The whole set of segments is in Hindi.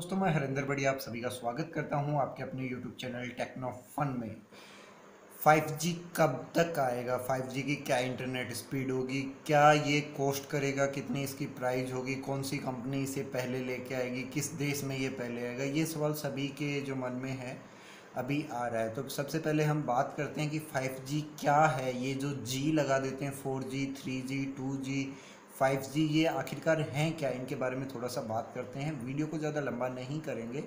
दोस्तों, मैं हरेंद्र बढ़िया आप सभी का स्वागत करता हूं आपके अपने YouTube चैनल टेक्नो फन में। 5G कब तक आएगा, 5G की क्या इंटरनेट स्पीड होगी, क्या ये कॉस्ट करेगा, कितनी इसकी प्राइस होगी, कौन सी कंपनी इसे पहले लेके आएगी, किस देश में ये पहले आएगा, ये सवाल सभी के जो मन में है अभी आ रहा है। तो सबसे पहले हम बात करते हैं कि 5G क्या है। ये जो जी लगा देते हैं 4G, 3G, 2G, 5G, ये आखिरकार हैं क्या, इनके बारे में थोड़ा सा बात करते हैं। वीडियो को ज़्यादा लंबा नहीं करेंगे।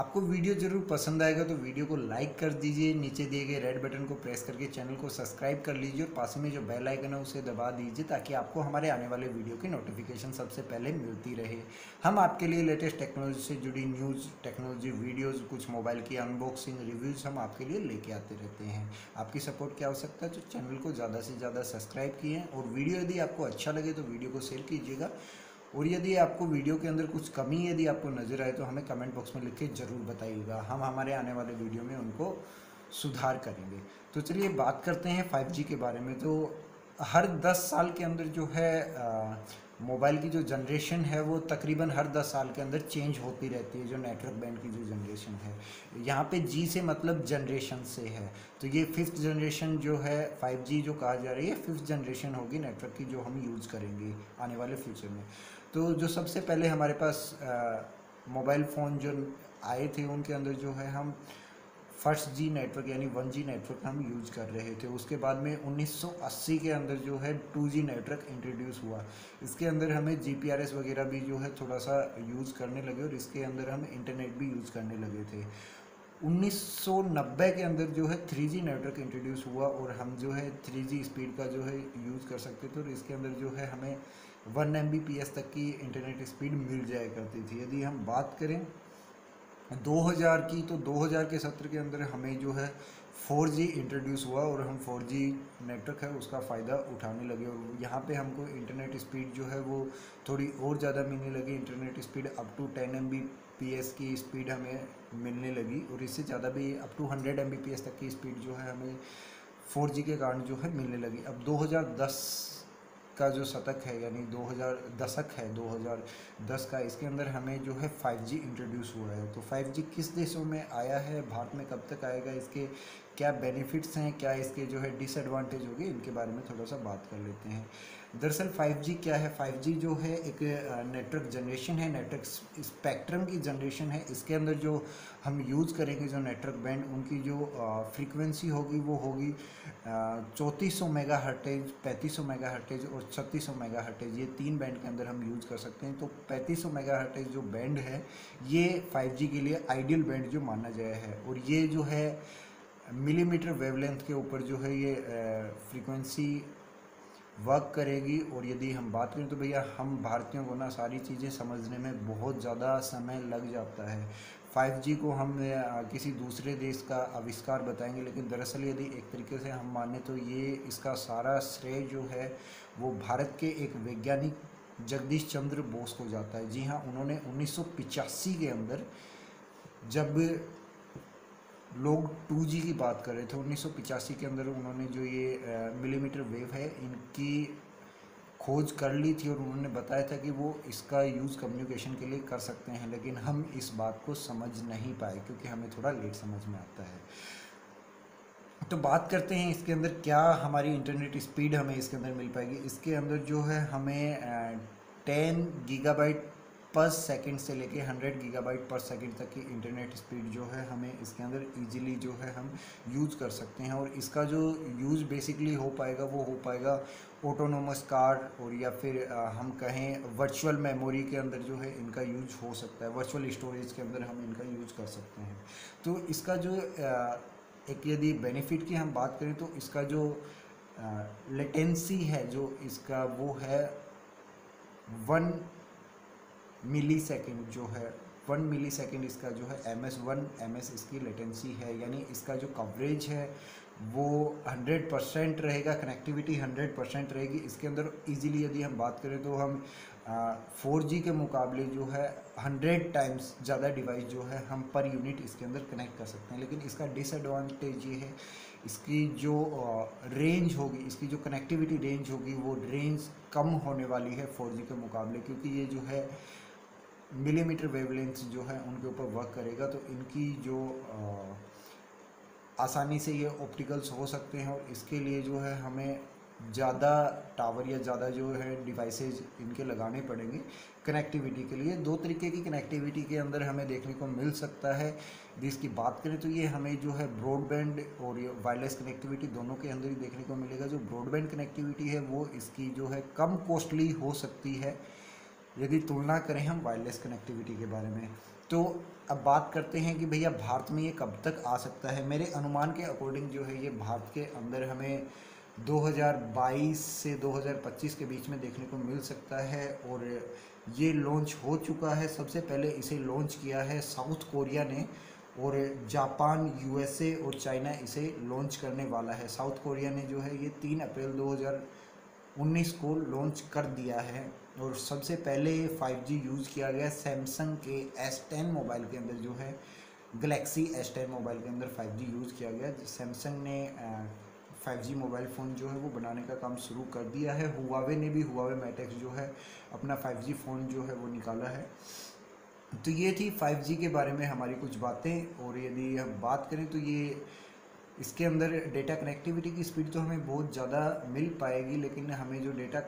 आपको वीडियो ज़रूर पसंद आएगा तो वीडियो को लाइक कर दीजिए, नीचे दिए गए रेड बटन को प्रेस करके चैनल को सब्सक्राइब कर लीजिए और पास में जो बेल आइकन है उसे दबा दीजिए ताकि आपको हमारे आने वाले वीडियो की नोटिफिकेशन सबसे पहले मिलती रहे। हम आपके लिए लेटेस्ट टेक्नोलॉजी से जुड़ी न्यूज़, टेक्नोलॉजी वीडियोज़, कुछ मोबाइल की अनबॉक्सिंग, रिव्यूज़ हम आपके लिए लेके आते रहते हैं। आपकी सपोर्ट की आवश्यकता है तो चैनल को ज़्यादा से ज़्यादा सब्सक्राइब किए और वीडियो यदि आपको अच्छा लगे तो वीडियो को शेयर कीजिएगा और यदि आपको वीडियो के अंदर कुछ कमी यदि आपको नज़र आए तो हमें कमेंट बॉक्स में लिख के ज़रूर बताइएगा, हम हमारे आने वाले वीडियो में उनको सुधार करेंगे। तो चलिए बात करते हैं 5G के बारे में। तो हर 10 साल के अंदर जो है मोबाइल की जो जनरेशन है वो तकरीबन हर 10 साल के अंदर चेंज होती रहती है। जो नेटवर्क बैंड की जो जनरेशन है, यहाँ पे जी से मतलब जनरेशन से है, तो ये 5th जनरेशन जो है 5G जो कहा जा रही है 5th जनरेशन होगी नेटवर्क की, जो हम यूज़ करेंगे आने वाले फ्यूचर में। तो जो सबसे पहले हमारे पास मोबाइल फ़ोन जो आए थे उनके अंदर जो है हम 1G नेटवर्क यानी 1G नेटवर्क हम यूज़ कर रहे थे। उसके बाद में 1980 के अंदर जो है 2G नेटवर्क इंट्रोड्यूस हुआ। इसके अंदर हमें GPRS वगैरह भी जो है थोड़ा सा यूज़ करने लगे और इसके अंदर हम इंटरनेट भी यूज़ करने लगे थे। 1990 के अंदर जो है 3G नेटवर्क इंट्रोड्यूस हुआ और हम जो है 3G स्पीड का जो है यूज़ कर सकते थे और इसके अंदर जो है हमें 1 Mbps तक की इंटरनेट स्पीड मिल जाया करती थी। यदि हम बात करें 2000 की, तो 2000 के सत्र के अंदर हमें जो है 4G इंट्रोड्यूस हुआ और हम 4G नेटवर्क है उसका फ़ायदा उठाने लगे और यहाँ पे हमको इंटरनेट स्पीड जो है वो थोड़ी और ज़्यादा मिलने लगी। Internet speed up to 10 Mbps की स्पीड हमें मिलने लगी और इससे ज़्यादा भी अप टू 100 Mbps तक की स्पीड जो है हमें 4G के कारण जो है मिलने लगी। अब 2010 का जो शतक है यानी 2010 का, इसके अंदर हमें जो है 5G इंट्रोड्यूस हुआ है। तो 5G किस देशों में आया है, भारत में कब तक आएगा, इसके क्या बेनिफिट्स हैं, क्या इसके जो है डिसएडवांटेज होगी, इनके बारे में थोड़ा सा बात कर लेते हैं। दरअसल 5G क्या है, 5G जो है एक नेटवर्क जनरेशन है, नेटवर्क स्पेक्ट्रम की जनरेशन है। इसके अंदर जो हम यूज़ करेंगे जो नेटवर्क बैंड, उनकी जो फ्रीक्वेंसी होगी वो होगी 3400 मेगाहर्टेज, 3500 मेगाहर्टेज और 3600 मेगाहर्टेज, ये तीन बैंड के अंदर हम यूज़ कर सकते हैं। तो 3500 मेगाहर्टेज जो बैंड है ये 5G के लिए आइडियल बैंड जो माना गया है और ये जो है मिलीमीटर वेवलेंथ के ऊपर जो है ये फ्रीक्वेंसी वर्क करेगी। और यदि हम बात करें तो भैया हम भारतीयों को ना सारी चीज़ें समझने में बहुत ज़्यादा समय लग जाता है। 5G को हम किसी दूसरे देश का आविष्कार बताएंगे, लेकिन दरअसल यदि एक तरीके से हम माने तो ये इसका सारा श्रेय जो है वो भारत के एक वैज्ञानिक जगदीश चंद्र बोस को जाता है। जी हाँ, उन्होंने 1985 के अंदर, जब लोग 2G की बात कर रहे थे, 1985 के अंदर उन्होंने जो ये मिलीमीटर वेव है इनकी खोज कर ली थी और उन्होंने बताया था कि वो इसका यूज़ कम्युनिकेशन के लिए कर सकते हैं, लेकिन हम इस बात को समझ नहीं पाए क्योंकि हमें थोड़ा लेट समझ में आता है। तो बात करते हैं इसके अंदर क्या हमारी इंटरनेट स्पीड हमें इसके अंदर मिल पाएगी। इसके अंदर जो है हमें 10 GB/s से लेके 100 GB/s तक की इंटरनेट स्पीड जो है हमें इसके अंदर इजीली जो है हम यूज़ कर सकते हैं। और इसका जो यूज़ बेसिकली हो पाएगा वो हो पाएगा ऑटोनोमस कार और या फिर हम कहें वर्चुअल मेमोरी के अंदर जो है इनका यूज हो सकता है, वर्चुअल स्टोरेज के अंदर हम इनका यूज कर सकते हैं। तो इसका जो एक यदि बेनिफिट की हम बात करें तो इसका जो लेटेंसी है जो इसका वो है 1 मिलीसेकेंड जो है, 1 मिलीसेकेंड इसका जो है ms इसकी लेटेंसी है, यानी इसका जो कवरेज है वो 100% रहेगा, कनेक्टिविटी 100% रहेगी। इसके अंदर इजीली यदि हम बात करें तो हम 4G के मुकाबले जो है 100 टाइम्स ज़्यादा डिवाइस जो है हम पर यूनिट इसके अंदर कनेक्ट कर सकते हैं। लेकिन इसका डिसएडवांटेज ये है, इसकी जो रेंज होगी, इसकी जो कनेक्टिविटी रेंज होगी वो रेंज कम होने वाली है 4G के मुकाबले, क्योंकि ये जो है मिलीमीटर वेवलेंथ जो है उनके ऊपर वर्क करेगा। तो इनकी जो आसानी से ये ऑप्टिकल्स हो सकते हैं और इसके लिए जो है हमें ज़्यादा टावर या ज़्यादा जो है डिवाइसेज इनके लगाने पड़ेंगे कनेक्टिविटी के लिए। दो तरीके की कनेक्टिविटी के अंदर हमें देखने को मिल सकता है। जिसकी बात करें तो ये हमें जो है ब्रॉडबैंड और ये वायरलेस कनेक्टिविटी दोनों के अंदर ही देखने को मिलेगा। जो ब्रॉडबैंड कनेक्टिविटी है वो इसकी जो है कम कॉस्टली हो सकती है यदि तुलना करें हम वायरलेस कनेक्टिविटी के बारे में। तो अब बात करते हैं कि भैया भारत में ये कब तक आ सकता है। मेरे अनुमान के अकॉर्डिंग जो है ये भारत के अंदर हमें 2022 से 2025 के बीच में देखने को मिल सकता है। और ये लॉन्च हो चुका है, सबसे पहले इसे लॉन्च किया है साउथ कोरिया ने और जापान, यूएसए और चाइना इसे लॉन्च करने वाला है। साउथ कोरिया ने जो है ये 3 अप्रैल 2019 को लॉन्च कर दिया है। और सबसे पहले 5G यूज़ किया गया सैमसंग के S10 मोबाइल के अंदर, जो है गैलेक्सी S10 मोबाइल के अंदर 5G यूज़ किया गया। सैमसंग ने 5G मोबाइल फ़ोन जो है वो बनाने का काम शुरू कर दिया है। हुआवे ने भी हुआवे मैटेक्स जो है अपना 5G फ़ोन जो है वो निकाला है। तो ये थी 5G के बारे में हमारी कुछ बातें। और यदि हम बात करें तो ये इसके अंदर डेटा कनेक्टिविटी की स्पीड तो हमें बहुत ज़्यादा मिल पाएगी, लेकिन हमें जो डेटा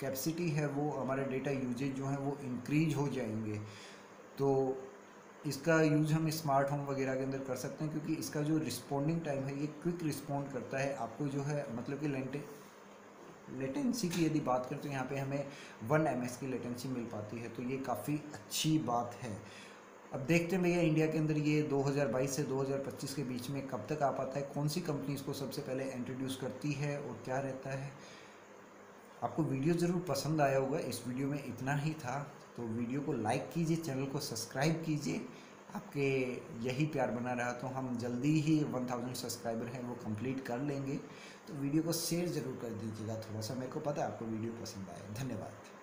कैपेसिटी है वो हमारा डेटा यूजेज जो है वो इंक्रीज हो जाएंगे। तो इसका यूज़ हम स्मार्ट होम वगैरह के अंदर कर सकते हैं, क्योंकि इसका जो रिस्पोंडिंग टाइम है ये क्विक रिस्पोंड करता है। आपको जो है मतलब कि लेटेंसी की यदि बात करें तो यहाँ पे हमें 1 ms की लेटेंसी मिल पाती है। तो ये काफ़ी अच्छी बात है। अब देखते हैं भैया इंडिया के अंदर ये 2022 से 2025 के बीच में कब तक आ पाता है, कौन सी कंपनी इसको सबसे पहले इंट्रोड्यूस करती है और क्या रहता है। आपको वीडियो ज़रूर पसंद आया होगा। इस वीडियो में इतना ही था। तो वीडियो को लाइक कीजिए, चैनल को सब्सक्राइब कीजिए। आपके यही प्यार बना रहा तो हम जल्दी ही 1000 सब्सक्राइबर हैं वो कंप्लीट कर लेंगे। तो वीडियो को शेयर ज़रूर कर दीजिएगा। थोड़ा सा मेरे को पता है आपको वीडियो पसंद आए। धन्यवाद।